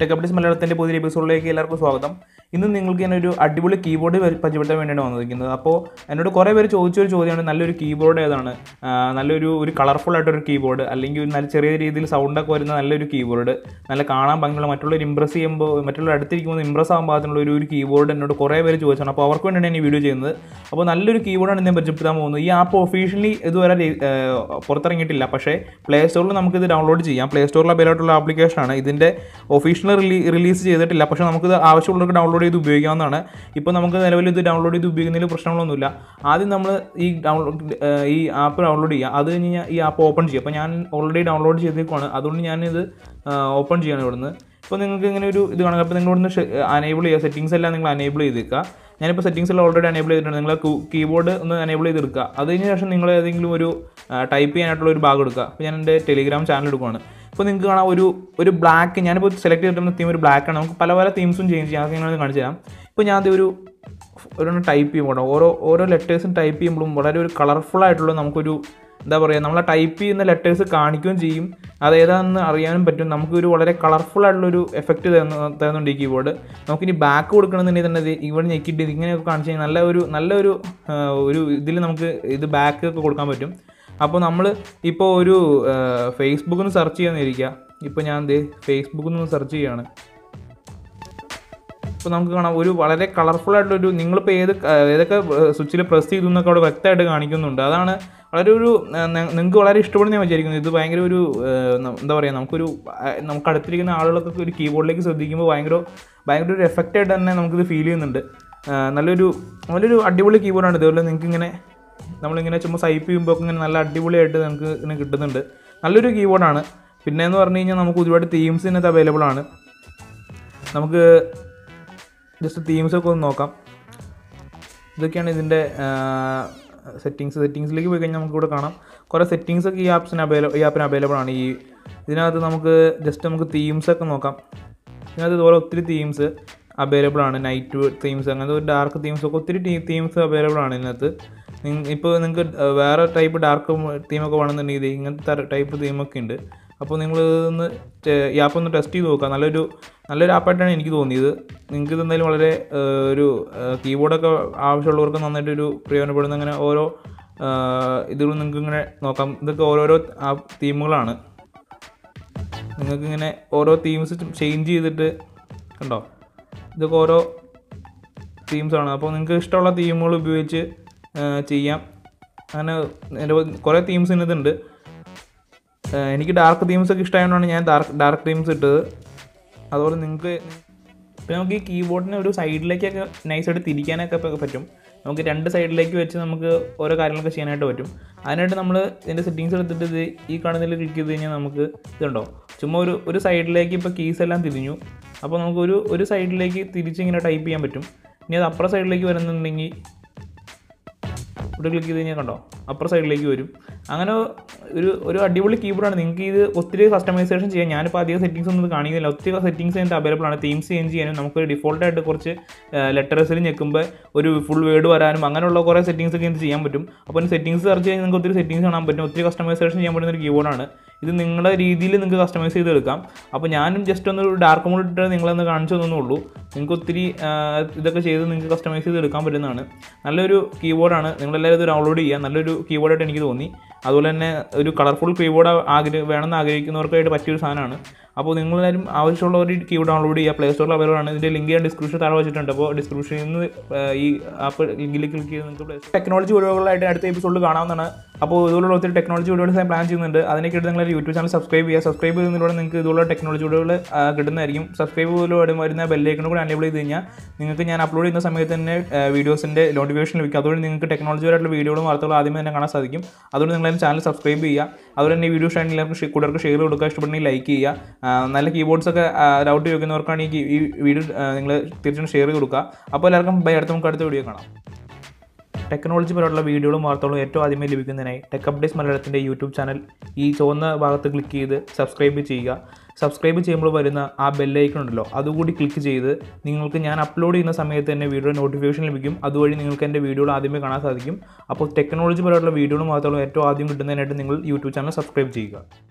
Tech updates മലയാളത്തിൻ്റെ പുതിയ എപ്പിസോഡിലേക്ക് എല്ലാവർക്കും സ്വാഗതം. ഇന്ന് നിങ്ങൾക്ക് ഞാനൊരു അടിപൊളി കീബോർഡ് പരിചയപ്പെടുത്താൻ വേണ്ടിയാണ് വന്നിരിക്കുന്നത്. അപ്പോൾ എന്നോട് കുറേ പേര് ചോദിച്ചൊരു ചോദ്യമാണ്, നല്ലൊരു കീബോർഡ് ഏതാണ്, നല്ലൊരു കളർഫുൾ ആയിട്ടൊരു കീബോർഡ്, അല്ലെങ്കിൽ നല്ല ചെറിയ രീതിയിൽ സൗണ്ടൊക്കെ വരുന്ന നല്ലൊരു കീബോർഡ്, നല്ല കാണാൻ ഭംഗിയുള്ള, മറ്റുള്ളവർ ഇംപ്രസ് ചെയ്യുമ്പോൾ, മറ്റുള്ളവർ അടുത്തിരിക്കുമ്പോൾ ഇംപ്രസ് ആകാൻ പാകത്തിനുള്ള ഒരു കീബോർഡ് എന്നോട് കുറേ പേര് ചോദിച്ചാണ്. അപ്പോൾ അവർക്ക് വേണ്ടിയാണ് ഈ വീഡിയോ ചെയ്യുന്നത്. അപ്പോൾ നല്ലൊരു കീബോർഡാണ് ഞാൻ പരിചയപ്പെടുത്താൻ പോകുന്നത്. ഈ ആപ്പ് ഒഫീഷ്യലി ഇതുവരെ പുറത്തിറങ്ങിയിട്ടില്ല, പക്ഷേ പ്ലേ സ്റ്റോറിൽ നമുക്കിത് ഡൗൺലോഡ് ചെയ്യാം. പ്ലേ സ്റ്റോറിൽ അവൈലബിൾ ആപ്ലിക്കേഷനാണ്. ഇതിൻ്റെ ഒഫീഷ്യൽ റിലീസ് ചെയ്തിട്ടില്ല, പക്ഷേ നമുക്കിത് ആവശ്യമുള്ളവർക്ക് ഡൗൺലോഡ് ചെയ്ത് ഉപയോഗിക്കാവുന്നതാണ്. ഇപ്പോൾ നമുക്ക് നിലവിൽ ഇത് ഡൗൺലോഡ് ചെയ്ത് ഉപയോഗിക്കുന്നതിൽ പ്രശ്നങ്ങളൊന്നുമില്ല. ആദ്യം നമ്മൾ ഈ ആപ്പ് ഡൗൺലോഡ് ചെയ്യുക, അത് കഴിഞ്ഞ് ഈ ആപ്പ് ഓപ്പൺ ചെയ്യുക. അപ്പോൾ ഞാൻ ഓൾറെഡി ഡൗൺലോഡ് ചെയ്തേക്കുവാണ്, അതുകൊണ്ട് ഞാനിത് ഓപ്പൺ ചെയ്യണം ഇവിടുന്ന്. ഇപ്പോൾ നിങ്ങൾക്ക് ഇങ്ങനെ ഒരു ഇത് കാണുക. അപ്പോൾ നിങ്ങൾ ഇവിടുന്ന് അനേബിൾ ചെയ്യുക, സെറ്റിംഗ്സ് എല്ലാം നിങ്ങൾ അനേബിൾ ചെയ്തേക്കുക. ഞാനിപ്പോൾ സെറ്റിംഗ്സ് എല്ലാം ഓൾറെഡി അനേബിൾ ചെയ്തിട്ടുണ്ട്. നിങ്ങൾ കീബോർഡ് ഒന്ന് അനേബിൾ ചെയ്തെടുക്കുക. അതിന് ശേഷം നിങ്ങൾ ഏതെങ്കിലും ഒരു ടൈപ്പ് ചെയ്യാനായിട്ടുള്ള ഒരു ഭാഗം എടുക്കുക. അപ്പോൾ ഞാൻ എൻ്റെ ടെലിഗ്രാം ചാനൽ എടുക്കുകയാണ്. ഇപ്പോൾ നിങ്ങൾക്ക് കാണാം ഒരു ബ്ലാക്ക്, ഞാനിപ്പോൾ സെലക്ട് ചെയ്തിട്ടുള്ള തീം ഒരു ബ്ലാക്കാണ്. നമുക്ക് പല പല തീംസും ചേഞ്ച് ചെയ്യാം, അതൊക്കെ ഞങ്ങൾ കാണിച്ചു തരാം. ഇപ്പോൾ ഞാൻ ഒരു ടൈപ്പ് ചെയ്യുമ്പോൾ ഓരോ ലെറ്റേഴ്സും ടൈപ്പ് ചെയ്യുമ്പോഴും വളരെ ഒരു കളർഫുള്ളായിട്ടുള്ള നമുക്കൊരു എന്താ പറയുക, നമ്മളെ ടൈപ്പ് ചെയ്യുന്ന ലെറ്റേഴ്സ് കാണിക്കുകയും ചെയ്യും, അതേതാണെന്ന് അറിയാനും പറ്റും. നമുക്കൊരു വളരെ കളർഫുൾ ആയിട്ടുള്ളൊരു എഫക്റ്റ് തരുന്നുണ്ട് ഈ കീബോർഡ്. നമുക്കിനി ബാക്ക് കൊടുക്കണമെന്നുണ്ടെങ്കിൽ തന്നെ ഇവിടെ ഞെക്കിയിട്ട് ഇങ്ങനെയൊക്കെ കാണിച്ചു കഴിഞ്ഞാൽ നല്ലൊരു ഇതിൽ നമുക്ക് ഇത് ബാക്ക് ഒക്കെ കൊടുക്കാൻ പറ്റും. അപ്പോൾ നമ്മൾ ഇപ്പോൾ ഒരു ഫേസ്ബുക്കിൽ നിന്ന് സെർച്ച് ചെയ്യാന്നിരിക്കുക. ഇപ്പോൾ ഞാൻ ഫേസ്ബുക്കിൽ നിന്ന് സെർച്ച് ചെയ്യുകയാണ്. ഇപ്പോൾ നമുക്ക് കാണാം ഒരു വളരെ കളർഫുള്ളായിട്ടുള്ളൊരു, നിങ്ങളിപ്പോൾ ഏതൊക്കെ സ്വിച്ചിൽ പ്രസ് ചെയ്തു എന്നൊക്കെ അവിടെ വ്യക്തമായിട്ട് കാണിക്കുന്നുണ്ട്. അതാണ് വളരെ ഒരു നിങ്ങൾക്ക് വളരെ ഇഷ്ടപ്പെടുന്ന ഞാൻ വിചാരിക്കുന്നത്. ഇത് ഭയങ്കര ഒരു എന്താ പറയുക, നമുക്ക് അടുത്തിരിക്കുന്ന ആളുകൾക്കൊക്കെ ഒരു കീബോർഡിലേക്ക് ശ്രദ്ധിക്കുമ്പോൾ ഭയങ്കര ഒരു എഫക്റ്റായിട്ട് തന്നെ നമുക്കിത് ഫീൽ ചെയ്യുന്നുണ്ട്. നല്ലൊരു അടിപൊളി കീബോർഡാണ്. ഇതുപോലെ നിങ്ങൾക്ക് ഇങ്ങനെ നമ്മളിങ്ങനെ ചുമ്മാ സൈപ്പ് ചെയ്യുമ്പോൾ ഒക്കെ ഇങ്ങനെ നല്ല അടിപൊളിയായിട്ട് നമുക്ക് ഇങ്ങനെ കിട്ടുന്നുണ്ട്. നല്ലൊരു കീബോർഡാണ്. പിന്നെ എന്ന് പറഞ്ഞു കഴിഞ്ഞാൽ നമുക്ക് ഒരുപാട് തീംസ് ഇതിനകത്ത് അവൈലബിൾ ആണ്. നമുക്ക് ജസ്റ്റ് തീംസൊക്കെ ഒന്ന് നോക്കാം. ഇതൊക്കെയാണ് ഇതിൻ്റെ സെറ്റിങ്സിലേക്ക് പോയി കഴിഞ്ഞാൽ നമുക്കിവിടെ കാണാം കുറേ സെറ്റിങ്സൊക്കെ ഈ ആപ്പിന് അവൈലബിൾ ആണ്. ഇതിനകത്ത് നമുക്ക് ജസ്റ്റ് നമുക്ക് തീംസൊക്കെ നോക്കാം. ഇതിനകത്ത് ഇതുപോലെ ഒത്തിരി തീംസ് അവൈലബിൾ ആണ്. നൈറ്റ് തീംസ്, അങ്ങനത്തെ ഒരു ഡാർക്ക് തീംസൊക്കെ ഒത്തിരി തീംസ് അവൈലബിൾ ആണ് ഇതിനകത്ത്. ഇപ്പോൾ നിങ്ങൾക്ക് വേറെ ടൈപ്പ് ഡാർക്ക് തീമൊക്കെ വേണമെന്നുണ്ടെങ്കിൽ ഇങ്ങനത്തെ ടൈപ്പ് തീമൊക്കെ ഉണ്ട്. അപ്പോൾ നിങ്ങൾ ഇതൊന്ന് ഈ ആപ്പ് ഒന്ന് ടെസ്റ്റ് ചെയ്ത് നോക്കുക. നല്ലൊരു ആപ്പായിട്ടാണ് എനിക്ക് തോന്നിയത്. നിങ്ങൾക്ക് ഇതെന്തായാലും വളരെ ഒരു കീബോർഡൊക്കെ ആവശ്യമുള്ളവർക്ക് നന്നായിട്ടൊരു പ്രയോജനപ്പെടുന്ന അങ്ങനെ ഓരോ ഇതുകളും നിങ്ങൾക്ക് ഇങ്ങനെ നോക്കാം. ഇതൊക്കെ ഓരോരോ തീമുകളാണ്. നിങ്ങൾക്കിങ്ങനെ ഓരോ തീംസ് ചേഞ്ച് ചെയ്തിട്ട് കണ്ടോ, ഇതൊക്കെ ഓരോ തീംസാണ്. അപ്പോൾ നിങ്ങൾക്ക് ഇഷ്ടമുള്ള തീമുകൾ ഉപയോഗിച്ച് ചെയ്യാം. അങ്ങനെ കുറേ തീംസ് ഇതിനകത്തുണ്ട്. എനിക്ക് ഡാർക്ക് തീംസൊക്കെ ഇഷ്ടമായതുകൊണ്ടാണ് ഞാൻ ഡാർക്ക് തീംസ് ഇട്ടത്. അതുപോലെ നിങ്ങൾക്ക് ഇപ്പോൾ നമുക്ക് ഈ കീബോർഡിനെ ഒരു സൈഡിലേക്കൊക്കെ നൈസായിട്ട് തിരിക്കാനൊക്കെ പറ്റും. നമുക്ക് രണ്ട് സൈഡിലേക്ക് വെച്ച് നമുക്ക് ഓരോ കാര്യങ്ങളൊക്കെ ചെയ്യാനായിട്ട് പറ്റും. അതിനായിട്ട് നമ്മൾ ഇതിൻ്റെ സെറ്റിങ്സ് എടുത്തിട്ട് ഇത് ഈ കാണുന്നതിൽ ക്ലിക്ക് ചെയ്ത് കഴിഞ്ഞാൽ നമുക്ക് ഇതുണ്ടോ ചുമ്മാ ഒരു സൈഡിലേക്ക് ഇപ്പോൾ കീസ് എല്ലാം തിരിഞ്ഞു. അപ്പോൾ നമുക്ക് ഒരു സൈഡിലേക്ക് തിരിച്ചിങ്ങനെ ടൈപ്പ് ചെയ്യാൻ പറ്റും. ഇനി അത് അപ്പുറ സൈഡിലേക്ക് വരുന്നുണ്ടെങ്കിൽ ഇവിടെ ക്ലിക്ക് ചെയ്ത് കഴിഞ്ഞാൽ കണ്ടോ അപ്പുറ സൈഡിലേക്ക് വരും. അങ്ങനെ ഒരു അടിപൊളി കീബോർഡാണ്. നിങ്ങൾക്ക് ഇത് ഒത്തിരി കസ്റ്റമൈസേഷൻ ചെയ്യാം. ഞാനിപ്പോൾ അധികം സെറ്റിങ്സ് ഒന്നും കാണിക്കുന്നില്ല. ഒത്തിരി സെറ്റിങ്സ് അതിൻ്റെ അവൈലബിൾ ആണ്. തീംസ് ചേഞ്ച് ചെയ്യാനും നമുക്കൊരു ഡിഫോൾട്ടായിട്ട് കുറച്ച് ലെറ്റേഴ്സിൽ ഞെക്കുമ്പോൾ ഒരു ഫുൾ വേർഡ് വരാനും അങ്ങനെയുള്ള കുറേ സെറ്റിങ്സ് ഒക്കെ ചെയ്യാൻ പറ്റും. അപ്പോൾ സെറ്റിങ്സ് സെർച്ച് ചെയ്ത് നിങ്ങൾക്ക് ഒത്തിരി സെറ്റിങ്സ് കാണാൻ പറ്റും. ഒത്തിരി കസ്റ്റമൈസേഷൻ ചെയ്യാൻ പറ്റുന്ന ഒരു കീബോർഡാണ് ഇത്. നിങ്ങളുടെ രീതിയിൽ നിങ്ങൾക്ക് കസ്റ്റമൈസ് ചെയ്തെടുക്കാം. അപ്പോൾ ഞാനും ജസ്റ്റ് ഒന്ന് ഡാർക്ക് മോഡ് ഇട്ടിട്ട് നിങ്ങളൊന്ന് കാണിച്ചു തന്നുള്ളൂ. നിങ്ങൾക്ക് ഒത്തിരി ഇതൊക്കെ ചെയ്ത് നിങ്ങൾക്ക് കസ്റ്റമൈസ് ചെയ്തെടുക്കാൻ പറ്റുന്നതാണ്. നല്ലൊരു കീബോർഡാണ്. നിങ്ങളെല്ലാവരും ഇത് ഡൗൺലോഡ് ചെയ്യുക. നല്ലൊരു കീബോർഡായിട്ട് എനിക്ക് തോന്നി. അതുപോലെ തന്നെ ഒരു കളർഫുൾ കീബോർഡ് വേണമെന്ന് ആഗ്രഹിക്കുന്നവർക്കായിട്ട് പറ്റിയൊരു സാധനമാണ്. അപ്പോൾ നിങ്ങളെല്ലാവരും ആവശ്യമുള്ള ഒരു കീബോർഡ് ഡൗൺലോഡ് ചെയ്യുക. പ്ലേ സ്റ്റോറിൽ അവൈലബിൾ ആണ്. ഇതിൻ്റെ ലിങ്ക് ഞാൻ ഡിസ്ക്രിപ്ഷൻ താഴെ വെച്ചിട്ടുണ്ട്. അപ്പോൾ ഡിസ്ക്രിപ്ഷനിൽ നിന്ന് ഈ ആപ്പ് ലിങ്കിൽ ക്ലിക്ക് ചെയ്ത് നിങ്ങൾക്ക് പ്ലേ ടെക്നോളജി വീഡിയോകളായിട്ട് അടുത്ത എപ്പിസോഡിൽ കാണാവുന്നതാണ്. അപ്പോൾ ഇതുപോലുള്ള ഒത്തിരി ടെക്നോളജി വീഡിയോസ് ഞാൻ പ്ലാൻ ചെയ്യുന്നുണ്ട്. അതിനൊക്കെയായിട്ട് നിങ്ങളുടെ യൂട്യൂബ് ചാനൽ സബ്സ്ക്രൈബ് ചെയ്യുക. സബ്സ്ക്രൈബ് ചെയ്യുന്നതിലൂടെ നിങ്ങൾക്ക് ഇതുപോലുള്ള ടെക്നോളജി വീഡിയോകൾ കിട്ടുന്നതായിരിക്കും. സബ്സ്ക്രൈബ് ചെയ്തതിലൂടെ വരുന്ന ബെല്ലേക്കനും കൂടെ അനേബിൾ ചെയ്ത് കഴിഞ്ഞാൽ നിങ്ങൾക്ക് ഞാൻ അപ്ലോഡ് ചെയ്യുന്ന സമയത്ത് തന്നെ വീഡിയോസിൻ്റെ നോട്ടിഫിക്കേഷൻ ലഭിക്കും. അതുകൊണ്ട് നിങ്ങൾക്ക് ടെക്നോളജിയായിട്ടുള്ള വീഡിയോകളും വാർത്തകളും ആദ്യമേ തന്നെ കാണാൻ സാധിക്കും. അതുകൊണ്ട് നിങ്ങളുടെ ചാനൽ സബ്സ്ക്രൈബ് ചെയ്യുക. അതുപോലെ തന്നെ വീഡിയോ ഇഷ്ടമാണെങ്കിൽ കൂടുതൽ ഷെയർ കൊടുക്കുക. ഇഷ്ടപ്പെടുന്നെങ്കിൽ ലൈക്ക് ചെയ്യുക. നല്ല കീബോർഡ്സൊക്കെ ഡൗട്ട് ചോദിക്കുന്നവർക്കാണ് ഈ വീഡിയോ നിങ്ങൾ തീർച്ചയായും ഷെയർ ചെയ്ത് കൊടുക്കുക. അപ്പോൾ എല്ലാവർക്കും ബൈ. അടുത്ത വീഡിയോ കാണാം. ടെക്നോളജി പരമായിട്ടുള്ള വീഡിയോകളും വാർത്തകളും ഏറ്റവും ആദ്യമേ ലഭിക്കുന്നതിനായി ടെക് അപ്ഡേറ്റ്സ് മലയാളത്തിൻ്റെ യൂട്യൂബ് ചാനൽ ഈ ചുവന്ന ഭാഗത്ത് ക്ലിക്ക് ചെയ്ത് സബ്സ്ക്രൈബ് ചെയ്യുക. സബ്സ്ക്രൈബ് ചെയ്യുമ്പോൾ വരുന്ന ആ ബെല്ലൈക്കൺ ഉണ്ടല്ലോ, അതുകൂടി ക്ലിക്ക് ചെയ്ത് നിങ്ങൾക്ക് ഞാൻ അപ്ലോഡ് ചെയ്യുന്ന സമയത്ത് തന്നെ വീഡിയോ നോട്ടിഫിക്കേഷൻ ലഭിക്കും. അതുവഴി നിങ്ങൾക്ക് എൻ്റെ വീഡിയോകൾ ആദ്യമേ കാണാൻ സാധിക്കും. അപ്പോൾ ടെക്നോളജി പരമായിട്ടുള്ള വീഡിയോകളും വാർത്തകളും ഏറ്റവും ആദ്യം കിട്ടുന്നതിനായിട്ട് നിങ്ങൾ യൂട്യൂബ് ചാനൽ സബ്സ്ക്രൈബ് ചെയ്യുക.